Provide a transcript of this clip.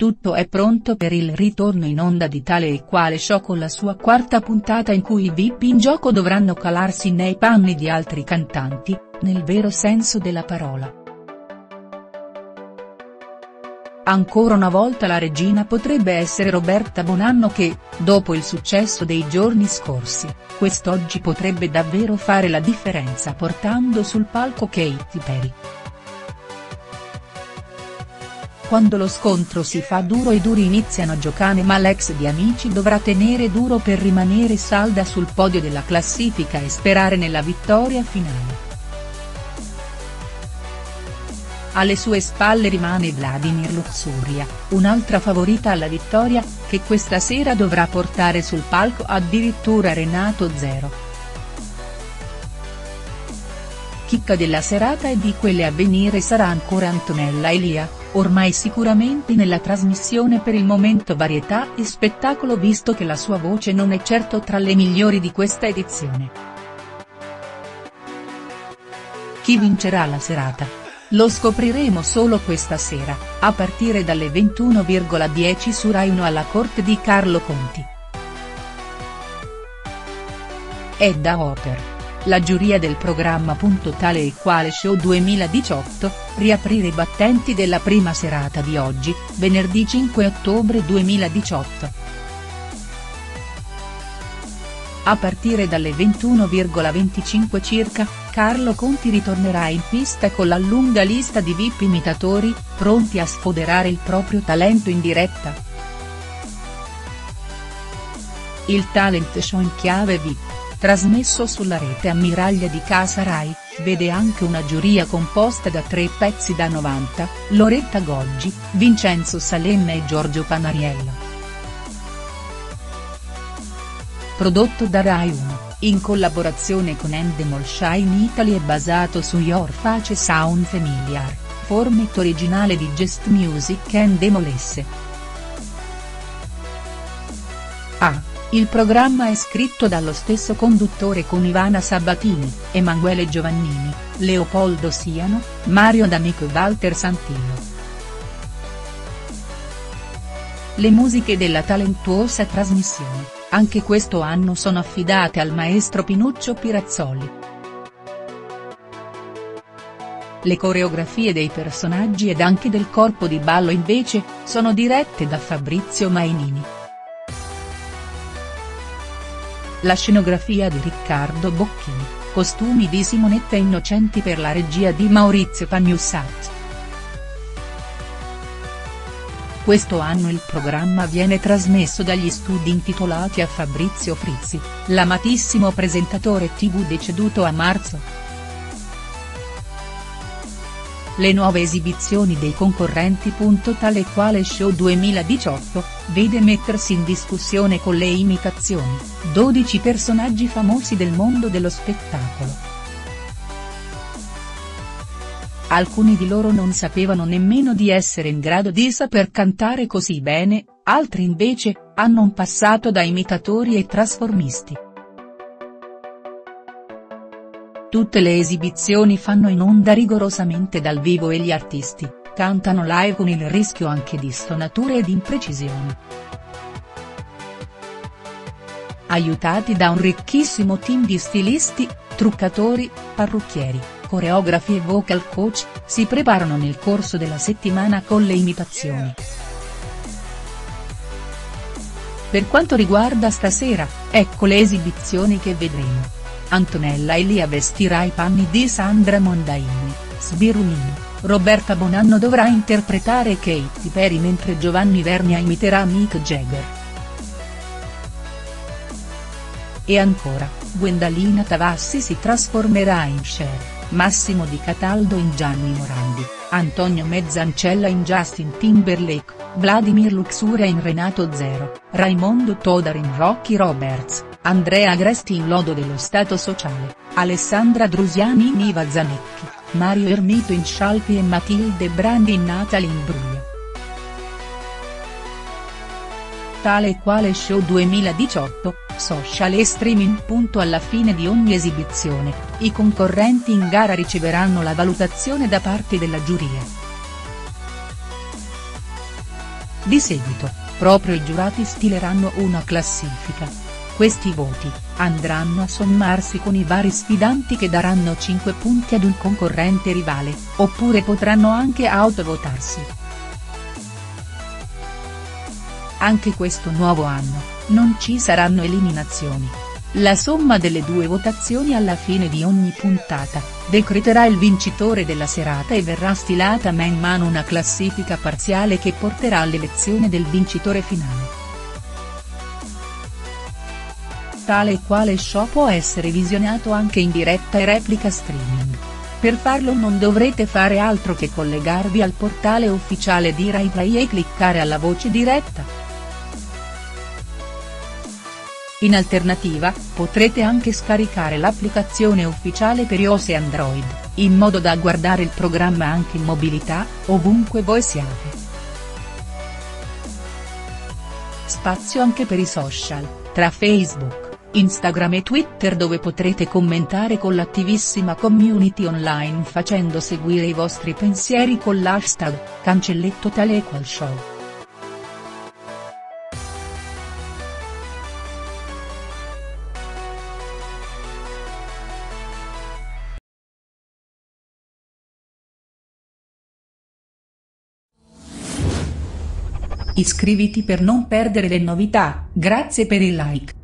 Tutto è pronto per il ritorno in onda di Tale e Quale Show con la sua quarta puntata in cui i VIP in gioco dovranno calarsi nei panni di altri cantanti, nel vero senso della parola. Ancora una volta la regina potrebbe essere Roberta Bonanno che, dopo il successo dei giorni scorsi, quest'oggi potrebbe davvero fare la differenza portando sul palco Katy Perry. Quando lo scontro si fa duro i duri iniziano a giocare ma l'ex di Amici dovrà tenere duro per rimanere salda sul podio della classifica e sperare nella vittoria finale. Alle sue spalle rimane Vladimir Luxuria, un'altra favorita alla vittoria, che questa sera dovrà portare sul palco addirittura Renato Zero. Chicca della serata e di quelle a venire sarà ancora Antonella Elia, ormai sicuramente nella trasmissione per il momento varietà e spettacolo visto che la sua voce non è certo tra le migliori di questa edizione. Chi vincerà la serata? Lo scopriremo solo questa sera, a partire dalle 21:10 su Rai1 alla corte di Carlo Conti. È da Oper. La giuria del programma. Tale e Quale Show 2018, riaprire i battenti della prima serata di oggi, venerdì 5 ottobre 2018. A partire dalle 21:25 circa, Carlo Conti ritornerà in pista con la lunga lista di VIP imitatori, pronti a sfoderare il proprio talento in diretta. Il talent show in chiave VIP, trasmesso sulla rete ammiraglia di casa Rai, vede anche una giuria composta da tre pezzi da 90, Loretta Goggi, Vincenzo Salemme e Giorgio Panariello. Prodotto da Rai1, in collaborazione con Endemol Shine Italy e basato su Your Face Sounds Familiar, format originale di Gestmusic Endemol S.A. Il programma è scritto dallo stesso conduttore con Ivana Sabatini, Emanuele Giovannini, Leopoldo Siano, Mario D'Amico e Walter Santillo. Le musiche della talentuosa trasmissione, anche questo anno sono affidate al maestro Pinuccio Pirazzoli. Le coreografie dei personaggi ed anche del corpo di ballo invece, sono dirette da Fabrizio Mainini. La scenografia di Riccardo Bocchini, costumi di Simonetta Innocenti per la regia di Maurizio Pagnussat. Questo anno il programma viene trasmesso dagli studi intitolati a Fabrizio Frizzi, l'amatissimo presentatore TV deceduto a marzo. Le nuove esibizioni dei concorrenti. Tale e Quale Show 2018, vede mettersi in discussione con le imitazioni, 12 personaggi famosi del mondo dello spettacolo. Alcuni di loro non sapevano nemmeno di essere in grado di saper cantare così bene, altri invece, hanno un passato da imitatori e trasformisti. Tutte le esibizioni fanno in onda rigorosamente dal vivo e gli artisti, cantano live con il rischio anche di stonature ed imprecisioni. Aiutati da un ricchissimo team di stilisti, truccatori, parrucchieri, coreografi e vocal coach, si preparano nel corso della settimana con le imitazioni. Per quanto riguarda stasera, ecco le esibizioni che vedremo. Antonella Elia vestirà i panni di Sandra Mondaini, Sbirulini, Roberta Bonanno dovrà interpretare Katy Perry mentre Giovanni Vernia imiterà Mick Jagger. E ancora, Gwendalina Tavassi si trasformerà in Cher, Massimo Di Cataldo in Gianni Morandi, Antonio Mezzancella in Justin Timberlake, Vladimir Luxuria in Renato Zero, Raimondo Todaro in Rocky Roberts, Andrea Agresti in Lodo dello Stato Sociale, Alessandra Drusiani in Iva Zanecchi, Mario Ermito in Scialpi e Matilde Brandi in Natalie Imbruglia. Tale e Quale Show 2018, social e streaming. Alla fine di ogni esibizione, i concorrenti in gara riceveranno la valutazione da parte della giuria. Di seguito, proprio i giurati stileranno una classifica. Questi voti andranno a sommarsi con i vari sfidanti che daranno 5 punti ad un concorrente rivale, oppure potranno anche autovotarsi. Anche questo nuovo anno, non ci saranno eliminazioni. La somma delle due votazioni alla fine di ogni puntata, decreterà il vincitore della serata e verrà stilata man mano una classifica parziale che porterà all'elezione del vincitore finale. Tale e Quale Show può essere visionato anche in diretta e replica streaming. Per farlo non dovrete fare altro che collegarvi al portale ufficiale di Rai Play e cliccare alla voce diretta. In alternativa, potrete anche scaricare l'applicazione ufficiale per iOS e Android, in modo da guardare il programma anche in mobilità, ovunque voi siate. Spazio anche per i social, tra Facebook, Instagram e Twitter, dove potrete commentare con l'attivissima community online facendo seguire i vostri pensieri con l'hashtag #TaleEqualShow. Iscriviti per non perdere le novità, grazie per il like.